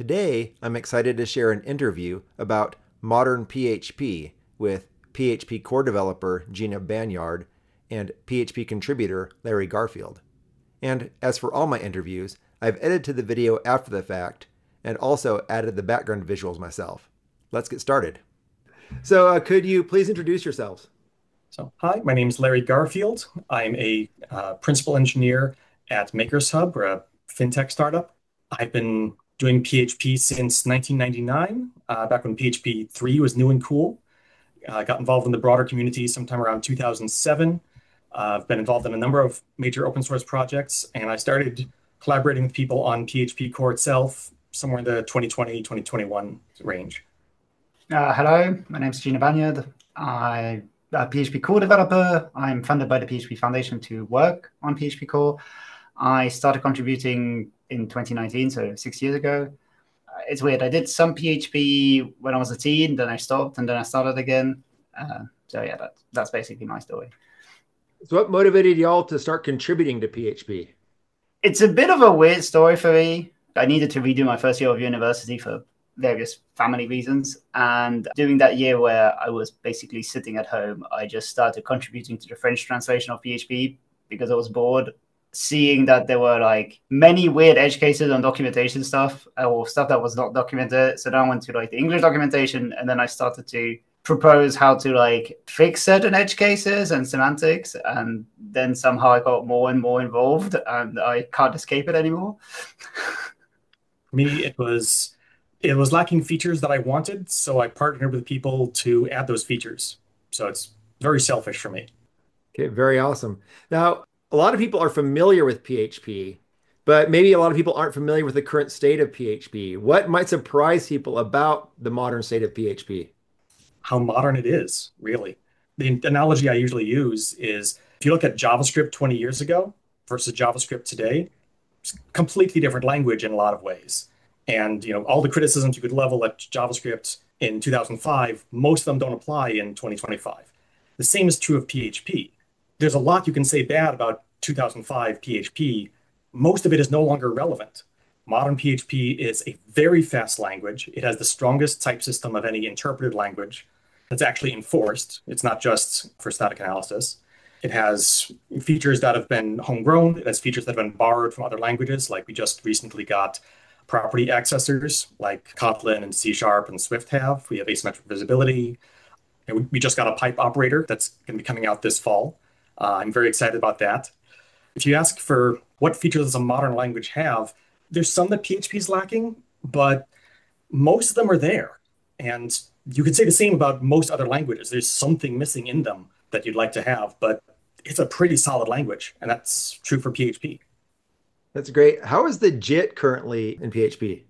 Today, I'm excited to share an interview about modern PHP with PHP core developer Gina Banyard and PHP contributor Larry Garfield. And as for all my interviews, I've edited the video after the fact and also added the background visuals myself. Let's get started. So could you please introduce yourselves? So hi, my name is Larry Garfield. I'm a principal engineer at Makers Hub, or a fintech startup. I've been doing PHP since 1999, back when PHP 3 was new and cool. Got involved in the broader community sometime around 2007. I've been involved in a number of major open source projects, and I started collaborating with people on PHP core itself somewhere in the 2020, 2021 range. Hello, my name's Gina Banyard. I'm a PHP core developer. I'm funded by the PHP Foundation to work on PHP core. I started contributing in 2019, so 6 years ago. It's weird. I did some PHP when I was a teen, then I stopped, and then I started again. So yeah, that's basically my story. So what motivated y'all to start contributing to PHP? It's a bit of a weird story for me. I needed to redo my first year of university for various family reasons. And during that year where I was basically sitting at home, I just started contributing to the French translation of PHP because I was bored, seeing that there were like many weird edge cases on documentation stuff or stuff that was not documented. So then I went to like the English documentation, and then I started to propose how to like fix certain edge cases and semantics. And then somehow I got more and more involved, and I can't escape it anymore. For me, it was lacking features that I wanted. So I partnered with people to add those features. So it's very selfish for me. Okay, very awesome. Now, a lot of people are familiar with PHP, but maybe a lot of people aren't familiar with the current state of PHP. What might surprise people about the modern state of PHP? How modern it is, really. The analogy I usually use is if you look at JavaScript 20 years ago versus JavaScript today, it's a completely different language in a lot of ways. And you know, all the criticisms you could level at JavaScript in 2005, most of them don't apply in 2025. The same is true of PHP. There's a lot you can say bad about 2005 PHP. Most of it is no longer relevant. Modern PHP is a very fast language. It has the strongest type system of any interpreted language that's actually enforced. It's not just for static analysis. It has features that have been homegrown. It has features that have been borrowed from other languages. Like we just recently got property accessors like Kotlin and C# and Swift have. We have asymmetric visibility. And we just got a pipe operator that's going to be coming out this fall. I'm very excited about that. If you ask for what features does a modern language have, there's some that PHP is lacking, but most of them are there. And you could say the same about most other languages. There's something missing in them that you'd like to have, but it's a pretty solid language. And that's true for PHP. That's great. How is the JIT currently in PHP?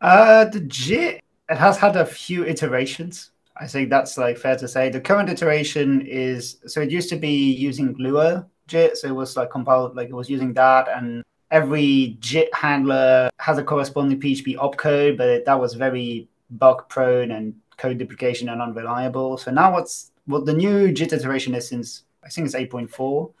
The JIT, it has had a few iterations. I think that's like fair to say. The current iteration is, so it used to be using Lua JIT. So it was like compiled, like it was using that, and every JIT handler has a corresponding PHP opcode, but that was very bug prone and code duplication and unreliable. So now what the new JIT iteration is, since I think it's 8.4,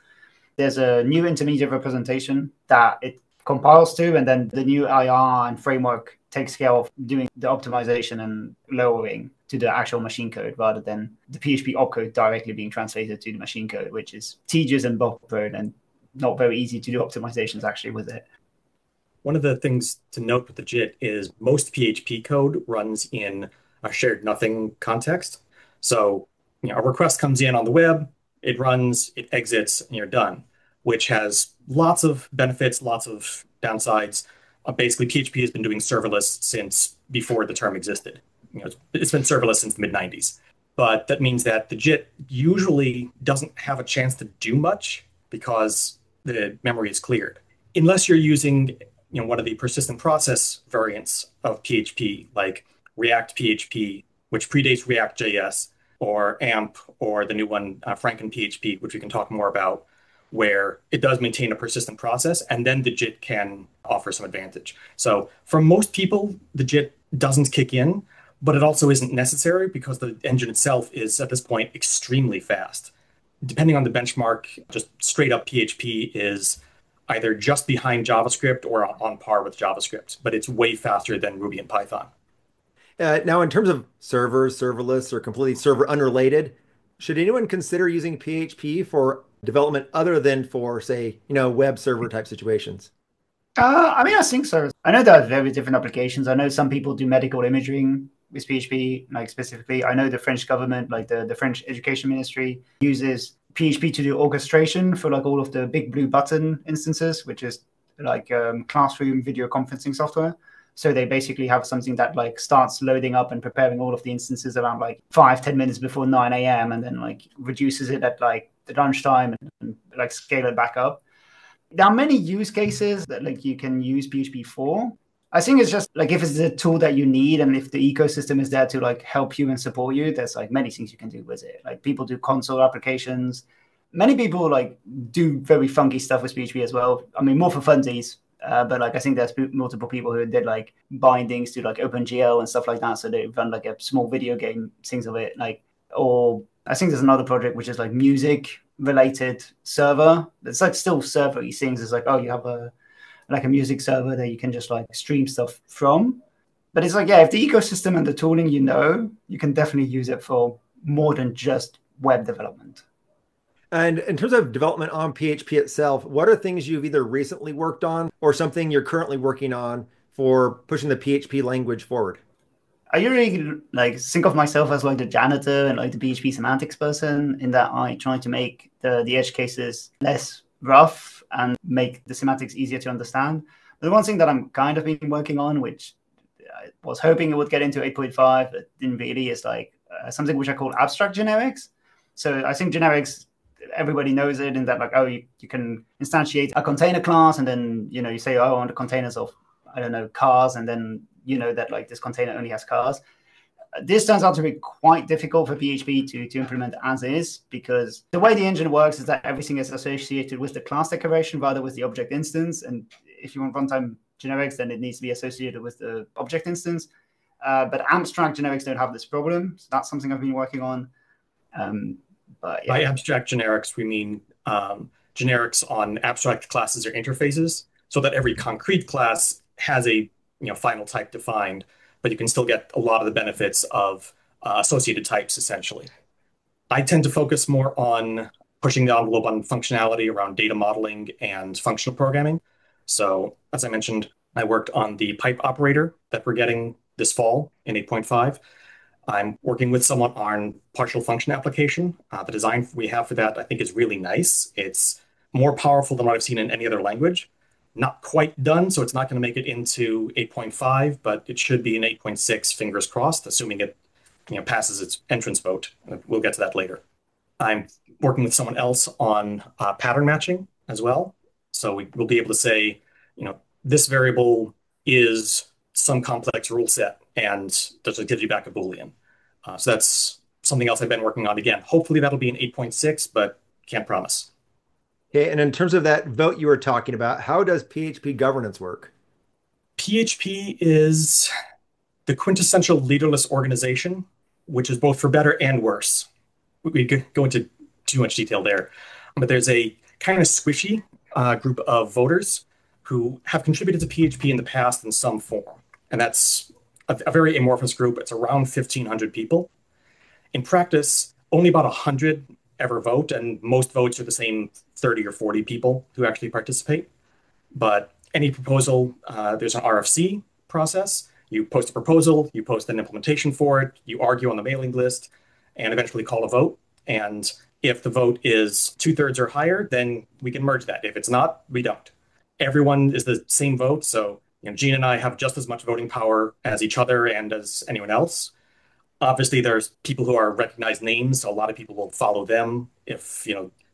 there's a new intermediate representation that it compiles to, and then the new IR and framework takes care of doing the optimization and lowering to the actual machine code rather than the PHP opcode directly being translated to the machine code, which is tedious and bug prone and not very easy to do optimizations actually with it. One of the things to note with the JIT is most PHP code runs in a shared nothing context. So you know, a request comes in on the web, it runs, it exits, and you're done, which has lots of benefits, lots of downsides. Basically, PHP has been doing serverless since before the term existed. You know, it's been serverless since the mid-90s. But that means that the JIT usually doesn't have a chance to do much because the memory is cleared. Unless you're using one of the persistent process variants of PHP, like ReactPHP, which predates React.js, or AMP, or the new one, FrankenPHP, which we can talk more about, where it does maintain a persistent process, and then the JIT can offer some advantage. So for most people, the JIT doesn't kick in, but it also isn't necessary because the engine itself is, at this point, extremely fast. Depending on the benchmark, just straight up PHP is either just behind JavaScript or on par with JavaScript, but it's way faster than Ruby and Python. Now, in terms of servers, serverless, or completely server unrelated, should anyone consider using PHP for development other than for, say, web server type situations? I mean, I think so. I know there are very different applications. I know some people do medical imaging with PHP, like specifically. I know the French government, like the French education ministry, uses PHP to do orchestration for like all of the BigBlueButton instances, which is like classroom video conferencing software. So they basically have something that like starts loading up and preparing all of the instances around like 5-10 minutes before 9 a.m. and then like reduces it at like the lunchtime and like scale it back up. There are many use cases that like you can use PHP for. I think it's just like if it's the tool that you need and if the ecosystem is there to like help you and support you, there's like many things you can do with it. Like people do console applications. Many people like do very funky stuff with PHP as well. I mean, more for funsies. But like I think there's multiple people who did like bindings to like OpenGL and stuff like that. So they run like a small video game, things of it. Like, or I think there's another project which is like music related server. It's like still server-y things. It's like, oh, you have a music server that you can just like stream stuff from. But it's like, yeah, if the ecosystem and the tooling, you can definitely use it for more than just web development. And in terms of development on PHP itself, what are things you've either recently worked on or something you're currently working on for pushing the PHP language forward? I usually like think of myself as like the janitor and like the PHP semantics person, in that I try to make the edge cases less rough and make the semantics easier to understand. But the one thing that I'm kind of been working on, which I was hoping it would get into 8.5, but didn't really, is like something which I call abstract generics. So I think generics, everybody knows it, in that like, oh, you can instantiate a container class and then, you say, oh, I want the containers of, I don't know, cars. And then, that like this container only has cars. This turns out to be quite difficult for PHP to implement as is, because the way the engine works is that everything is associated with the class declaration rather with the object instance. And if you want runtime generics, then it needs to be associated with the object instance. But abstract generics don't have this problem. So that's something I've been working on. But, yeah. By abstract generics, we mean generics on abstract classes or interfaces, so that every concrete class has a final type defined, but you can still get a lot of the benefits of associated types, essentially. I tend to focus more on pushing the envelope on functionality around data modeling and functional programming. So as I mentioned, I worked on the pipe operator that we're getting this fall in 8.5. I'm working with someone on partial function application. The design we have for that, I think, is really nice. It's more powerful than what I've seen in any other language. Not quite done, so it's not going to make it into 8.5, but it should be in 8.6, fingers crossed, assuming it passes its entrance vote. We'll get to that later. I'm working with someone else on pattern matching as well. So we'll be able to say, this variable is some complex rule set, and that gives you back a Boolean. So that's something else I've been working on. Again, hopefully that'll be in 8.6, but can't promise. Okay, and in terms of that vote you were talking about, how does PHP governance work? PHP is the quintessential leaderless organization, which is both for better and worse. We could go into too much detail there, but there's a kind of squishy group of voters who have contributed to PHP in the past in some form, and that's a very amorphous group. It's around 1,500 people. In practice, only about 100 ever vote, and most votes are the same 30 or 40 people who actually participate. But any proposal, there's an RFC process. You post a proposal, you post an implementation for it, you argue on the mailing list, and eventually call a vote. And if the vote is 2/3 or higher, then we can merge that. If it's not, we don't. Everyone is the same vote, so Gina and I have just as much voting power as each other and as anyone else. Obviously, there's people who are recognized names. So a lot of people will follow them if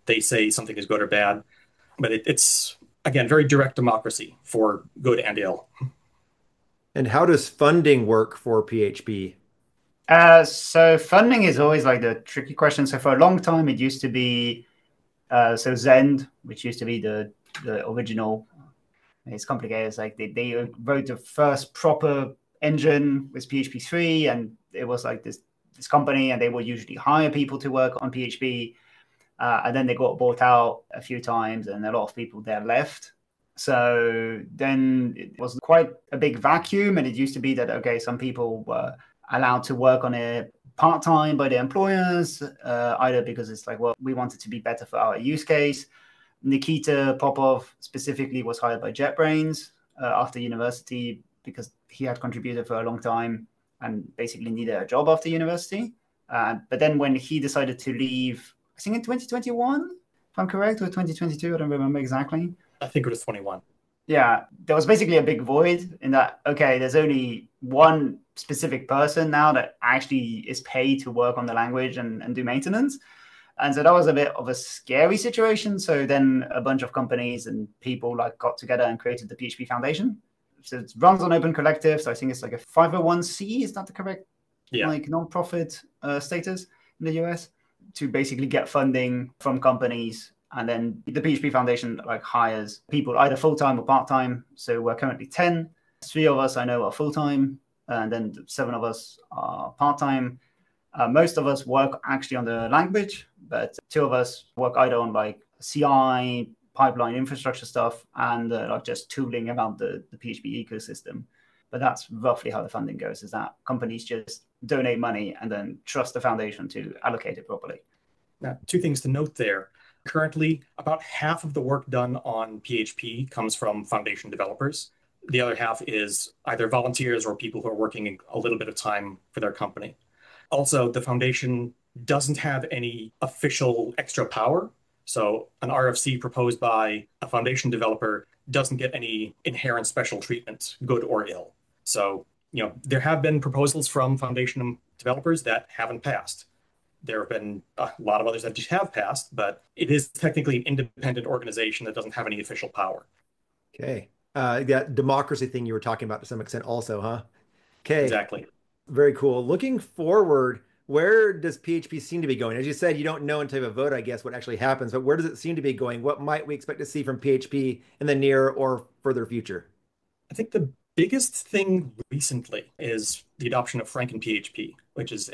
they say something is good or bad. But it's, again, very direct democracy for good and ill. And how does funding work for PHP? So funding is always like the tricky question. So for a long time, it used to be, so Zend, which used to be the original. It's complicated. It's like they wrote the first proper engine with PHP 3, and it was like this company, and they would usually hire people to work on PHP. And then they got bought out a few times, and a lot of people there left. So then it was quite a big vacuum, and it used to be that, okay, some people were allowed to work on it part-time by their employers, either because it's like, well, we want it to be better for our use case. Nikita Popov specifically was hired by JetBrains after university because he had contributed for a long time and basically needed a job after university. But then when he decided to leave, I think in 2021, if I'm correct, or 2022, I don't remember exactly. I think it was 21. Yeah, there was basically a big void in that, okay, there's only one specific person now that actually is paid to work on the language and do maintenance. And so that was a bit of a scary situation. So then a bunch of companies and people like got together and created the PHP Foundation. So it runs on Open Collective. So I think it's like a 501c, is that the correct like nonprofit status in the US, to basically get funding from companies. And then the PHP Foundation like hires people either full-time or part-time. So we're currently 10. 3 of us I know are full-time, and then 7 of us are part-time. Most of us work actually on the language, but 2 of us work either on like CI, pipeline infrastructure stuff, and like just tooling around the PHP ecosystem. But that's roughly how the funding goes, is that companies just donate money and then trust the foundation to allocate it properly. Now, 2 things to note there. Currently, about half of the work done on PHP comes from foundation developers. The other half is either volunteers or people who are working a little bit of time for their company. Also, the foundation doesn't have any official extra power. So an RFC proposed by a foundation developer doesn't get any inherent special treatment, good or ill. So, you know, there have been proposals from foundation developers that haven't passed. There have been a lot of others that just have passed, but it is technically an independent organization that doesn't have any official power. Okay. That democracy thing you were talking about to some extent also, huh? Okay. Exactly. Very cool. Looking forward, where does PHP seem to be going? As you said, you don't know until you have a vote, I guess, what actually happens, but where does it seem to be going? What might we expect to see from PHP in the near or further future? I think the biggest thing recently is the adoption of FrankenPHP, which is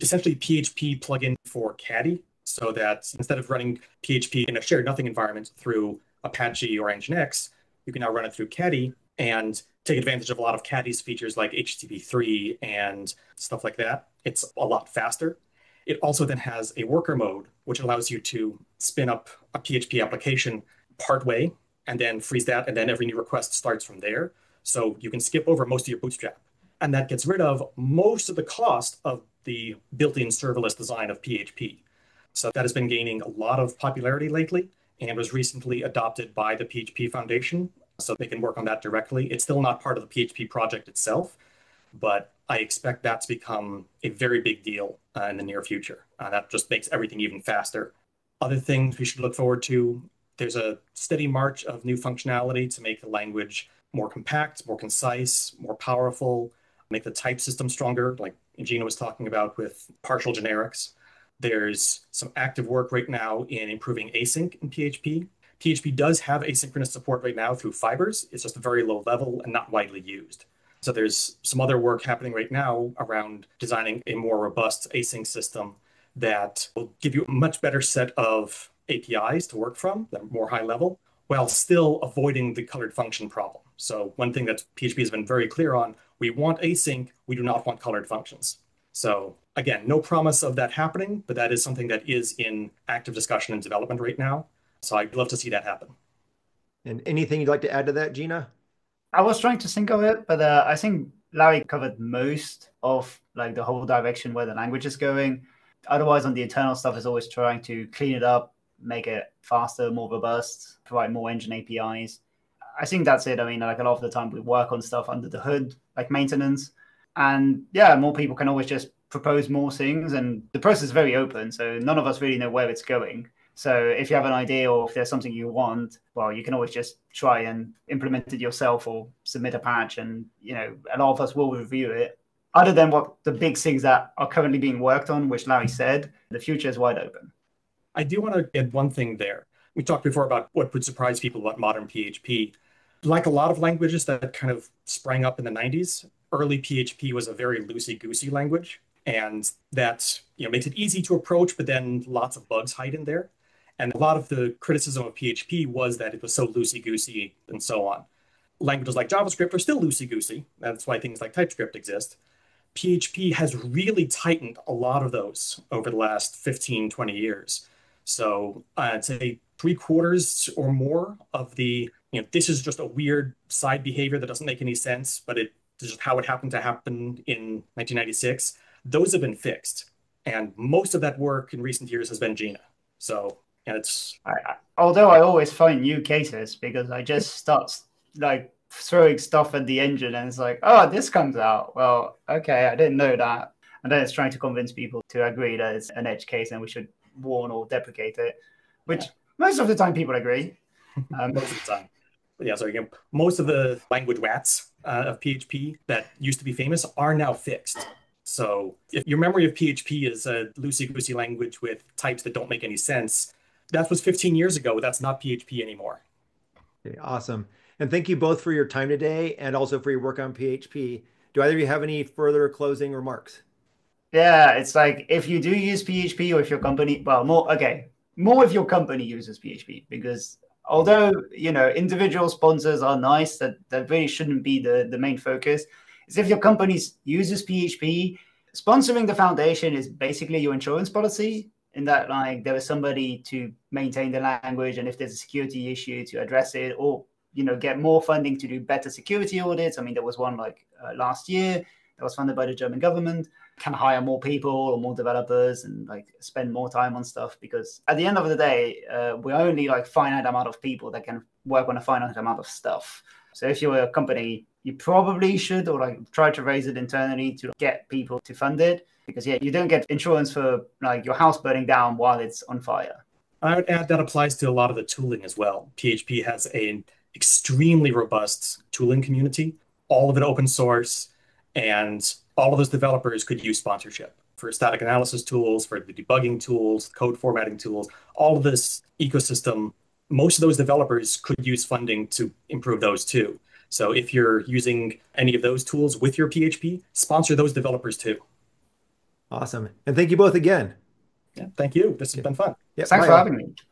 essentially a PHP plugin for Caddy, so that instead of running PHP in a shared nothing environment through Apache or Nginx, you can now run it through Caddy and take advantage of a lot of Caddy's features like HTTP/3 and stuff like that. It's a lot faster. It also then has a worker mode, which allows you to spin up a PHP application partway and then freeze that, and then every new request starts from there. So you can skip over most of your bootstrap. And that gets rid of most of the cost of the built-in serverless design of PHP. So that has been gaining a lot of popularity lately and was recently adopted by the PHP Foundation. So they can work on that directly. It's still not part of the PHP project itself, but I expect that to become a very big deal in the near future. That just makes everything even faster. Other things we should look forward to, there's a steady march of new functionality to make the language more compact, more concise, more powerful, make the type system stronger, like Gina was talking about with partial generics. There's some active work right now in improving async in PHP. PHP does have asynchronous support right now through fibers. It's just a very low level and not widely used. So there's some other work happening right now around designing a more robust async system that will give you a much better set of APIs to work from, that are more high level, while still avoiding the colored function problem. So one thing that PHP has been very clear on, we want async, we do not want colored functions. So again, no promise of that happening, but that is something that is in active discussion and development right now. So I'd love to see that happen. And anything you'd like to add to that, Gina? I was trying to think of it, but I think Larry covered most of like the whole direction where the language is going. Otherwise, on the internal stuff is always trying to clean it up, make it faster, more robust, provide more engine APIs. I think that's it. I mean, like a lot of the time we work on stuff under the hood, like maintenance. And yeah, more people can always just propose more things. And the process is very open. So none of us really know where it's going. So if you have an idea or if there's something you want, well, you can always just try and implement it yourself or submit a patch. And, you know, a lot of us will review it. Other than what the big things that are currently being worked on, which Larry said, the future is wide open. I do want to add one thing there. We talked before about what would surprise people about modern PHP. Like a lot of languages that kind of sprang up in the 90s, early PHP was a very loosey-goosey language. And that, you know, makes it easy to approach, but then lots of bugs hide in there. And a lot of the criticism of PHP was that it was so loosey-goosey and so on. Languages like JavaScript are still loosey-goosey. That's why things like TypeScript exist. PHP has really tightened a lot of those over the last 15, 20 years. So I'd say 3/4 or more of the, this is just a weird side behavior that doesn't make any sense, but it's just how it happened to happen in 1996. Those have been fixed. And most of that work in recent years has been Gina. So, and it's... Although I always find new cases because I just start like throwing stuff at the engine and it's like, oh, this comes out. Well, okay, I didn't know that. And then it's trying to convince people to agree that it's an edge case and we should warn or deprecate it, which most of the time people agree. Most of the time. Yeah, so again, most of the language rats of PHP that used to be famous are now fixed. So if your memory of PHP is a loosey-goosey language with types that don't make any sense, that was 15 years ago. That's not PHP anymore. Okay, awesome. And thank you both for your time today and also for your work on PHP. Do either of you have any further closing remarks? Yeah, it's like if you do use PHP or if your company, well, more if your company uses PHP, because although, individual sponsors are nice, that really shouldn't be the main focus. It's if your company uses PHP, sponsoring the foundation is basically your insurance policy in that there is somebody to maintain the language. And if there's a security issue to address it or, get more funding to do better security audits. I mean, there was one last year that was funded by the German government. Can hire more people or more developers and spend more time on stuff, because at the end of the day, we're only finite amount of people that can work on a finite amount of stuff. So if you're a company, you probably should try to raise it internally to get people to fund it, because you don't get insurance for your house burning down while it's on fire. I would add that applies to a lot of the tooling as well. PHP has an extremely robust tooling community, all of it open source, and all of those developers could use sponsorship for static analysis tools, for the debugging tools, code formatting tools, all of this ecosystem. Most of those developers could use funding to improve those too. So if you're using any of those tools with your PHP, sponsor those developers too. Awesome. And thank you both again. Yeah, thank you. This has been fun. Yeah, thanks for having me.